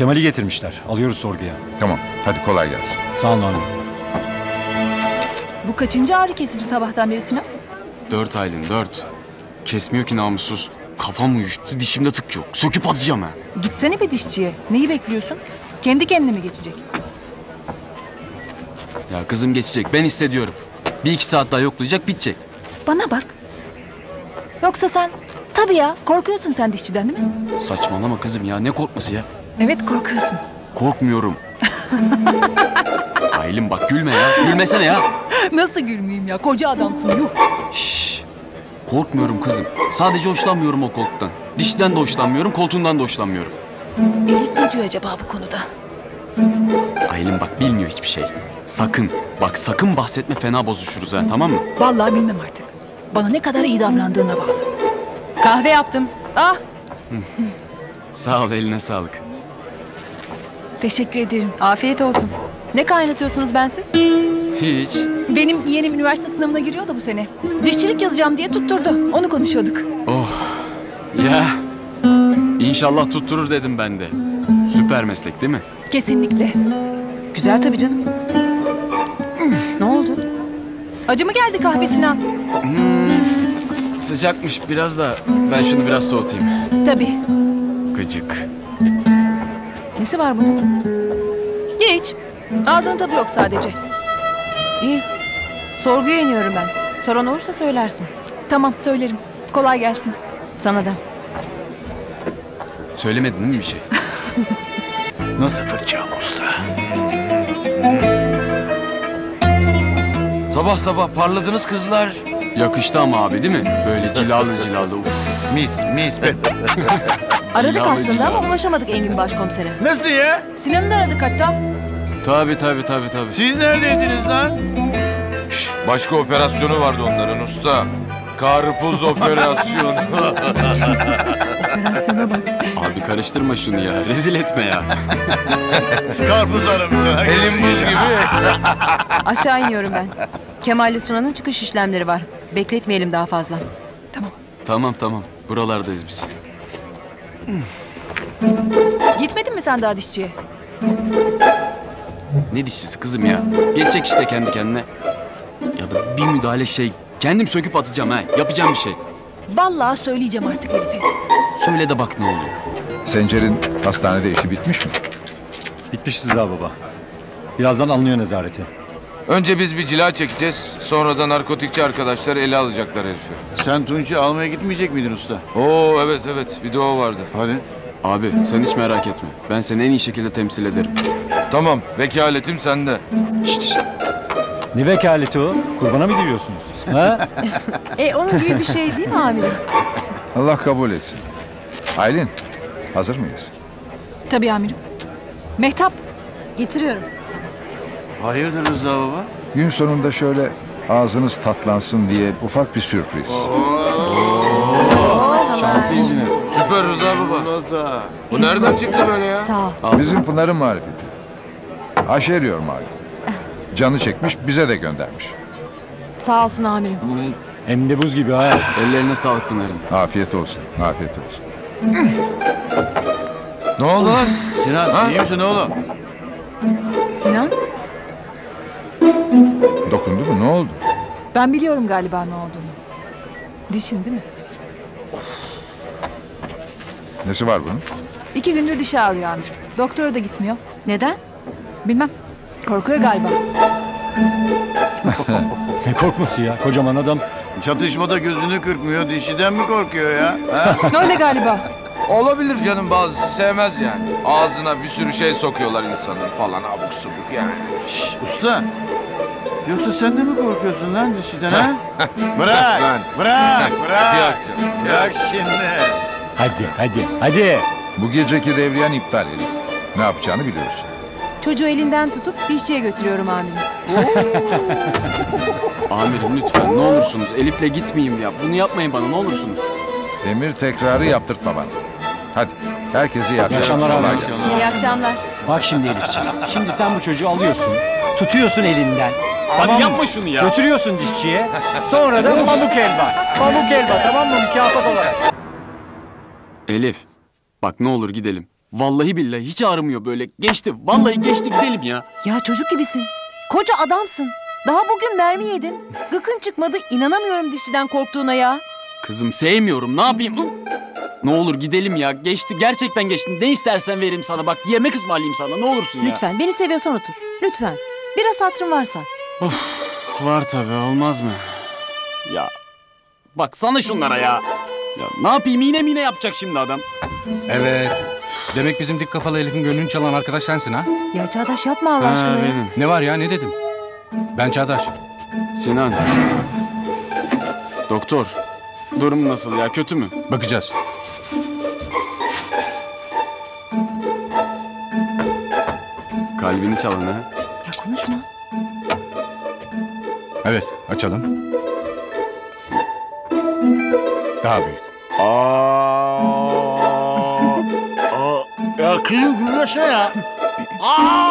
Kemal'i getirmişler. Alıyoruz sorguya. Tamam. Hadi kolay gelsin. Sağ olun hanım. Bu kaçıncı ağrı kesici sabahtan beri Sinan? 4 Aylin, 4. Kesmiyor ki namussuz. Kafam uyuştu, dişimde tık yok. Söküp atacağım ha. Gitsene bir dişçiye. Neyi bekliyorsun? Kendi kendine mi geçecek? Ya kızım geçecek. Ben hissediyorum. Bir iki saat daha yoklayacak, bitecek. Bana bak. Yoksa sen... Tabii ya. Korkuyorsun sen dişçiden değil mi? Saçmalama kızım ya. Ne korkması ya? Evet korkuyorsun. Korkmuyorum. Aylin bak gülme ya. Gülmesene ya. Nasıl gülmeyeyim ya? Koca adamsın yuh. Şşş. Korkmuyorum kızım. Sadece hoşlanmıyorum o koltuktan. Dişten de hoşlanmıyorum, koltuğundan da hoşlanmıyorum. Elif ne diyor acaba bu konuda? Aylin bak bilmiyor hiçbir şey. Sakın. Bak sakın bahsetme, fena bozuşuruz ha, tamam mı? Vallahi bilmem artık. Bana ne kadar iyi davrandığına bağlı. Kahve yaptım. Ah. Sağ ol, eline sağlık. Teşekkür ederim. Afiyet olsun. Ne kaynatıyorsunuz bensiz? Hiç. Benim yeğenim üniversite sınavına giriyor da bu sene. Dişçilik yazacağım diye tutturdu. Onu konuşuyorduk. Oh. Ya. İnşallah tutturur dedim ben de. Süper meslek değil mi? Kesinlikle. Güzel tabii canım. Ne oldu? Acı mı geldi kahve Sinan? Sıcakmış biraz da ben şunu biraz soğutayım. Tabii. Gıcık. Nesi var bunun? Hiç. Ağzının tadı yok sadece. İyi. Sorguya iniyorum ben. Soran olursa söylersin. Tamam söylerim. Kolay gelsin. Sana da. Söylemedin mi bir şey? Nasıl fırça usta? Sabah sabah parladınız kızlar. Yakıştı ama abi değil mi? Böyle cilalı cilalı. Uf. Mis mis. Aradık aslında ama ulaşamadık Engin Başkomiser'e. Nasıl ya? Sinan'ı da aradık hatta. Tabii. Siz neredeydiniz lan? Şş, başka operasyonu vardı onların usta. Karpuz operasyonu. Operasyona bak. Abi karıştırma şunu ya. Rezil etme ya. Karpuz aramıyor. Elim buz gibi. Aşağı iniyorum ben. Kemal ile Sunan'ın çıkış işlemleri var. Bekletmeyelim daha fazla. Tamam. Tamam. Buralardayız biz. Gitmedin mi sen daha dişçiye? Ne dişçisi kızım ya? Geçecek işte kendi kendine. Ya da bir müdahale şey... Kendim söküp atacağım ha. Yapacağım bir şey. Vallahi söyleyeceğim artık Elif'e. Söyle de bak ne oluyor. Sencer'in hastanede işi bitmiş mi? Bitmiş Rıza baba. Birazdan alınıyor nezarete. Önce biz bir cila çekeceğiz. Sonra da narkotikçi arkadaşlar ele alacaklar herifi. Sen Tunç'u almaya gitmeyecek miydin usta? Oo evet. Bir de o vardı. Hani? Abi sen hiç merak etme. Ben seni en iyi şekilde temsil ederim. Tamam. Vekaletim sende. Şişt. Ne vekaleti o? Kurbana mı giriyorsunuz? Ha? Onun gibi bir şey değil mi abi? Allah kabul etsin. Aylin, hazır mıyız? Tabii amirim. Mehtap, getiriyorum. Hayırdır Rıza baba? Gün sonunda şöyle ağzınız tatlansın diye ufak bir sürpriz. Şanslı izine. Süper Rıza baba. Bu nereden çıktı böyle ya? Sağ ol. Bizim Pınar'ın marifeti. Aşeriyorum abi. Canı çekmiş, bize de göndermiş. Sağ olsun amirim. Hem de buz gibi ha. Ellerine sağlık Pınar'ın. Afiyet olsun. Ne oldu lan? Sinan, ha? İyi misin oğlum? Sinan? Dokundu mu? Ne oldu? Ben biliyorum galiba ne olduğunu. Dişin değil mi? Nesi var bunun? 2 gündür dişi ağrıyor amirim. Doktora da gitmiyor. Neden? Bilmem. Korkuyor galiba. Ne korkması ya? Kocaman adam. Çatışmada gözünü kırpmıyor. Dişiden mi korkuyor ya? Öyle galiba. Olabilir canım, bazısı sevmez yani. Ağzına bir sürü şey sokuyorlar insanın falan. Abuk subuk yani. Şişt, usta. Yoksa sen de mi korkuyorsun lan dişiden ha? Bırak. Bırak şimdi. Hadi. Bu geceki devriyen iptal edin. Ne yapacağını biliyorsun. Çocuğu elinden tutup dişçiye götürüyorum amirim. Amirim lütfen ne olursunuz Elif'le gitmeyeyim ya. Bunu yapmayın bana ne olursunuz. Emir tekrarı yaptırtma bana. Hadi herkese iyi akşamlar. İyi akşamlar. Bak şimdi Elif'ciğim. Şimdi sen bu çocuğu alıyorsun. Tutuyorsun elinden. Tamam, yapma şunu ya. Götürüyorsun dişçiye. Sonra da pamuk elba tamam mı mükafat olarak. Elif bak ne olur gidelim. Vallahi billahi hiç ağrımıyor böyle. Geçti, vallahi geçti, gidelim ya. Ya çocuk gibisin. Koca adamsın. Daha bugün mermi yedin. Gıkın çıkmadı. İnanamıyorum dişçiden korktuğuna ya. Kızım sevmiyorum. Ne yapayım? Ne olur gidelim ya. Geçti. Gerçekten geçti. Ne istersen vereyim sana. Bak yemek ısmarlayayım sana. Ne olursun ya. Lütfen. Beni seviyorsan otur. Lütfen. Biraz hatırın varsa. Of. Var tabii. Olmaz mı? Ya. Bak sana şunlara ya. Ya ne yapayım? Mine yapacak şimdi adam. Evet. Demek bizim dik kafalı Elif'in gönlünü çalan arkadaş sensin ha? Ya Çağdaş yapma Allah aşkına. Benim. Ne var ya? Ne dedim? Ben Çağdaş. Sinan. Doktor. Durum nasıl ya? Kötü mü? Bakacağız. Kalbini çalın ha? Ya konuşma. Evet, açalım. Daha büyük. Aa! Ya kıyım gülmeşe ya. Aa!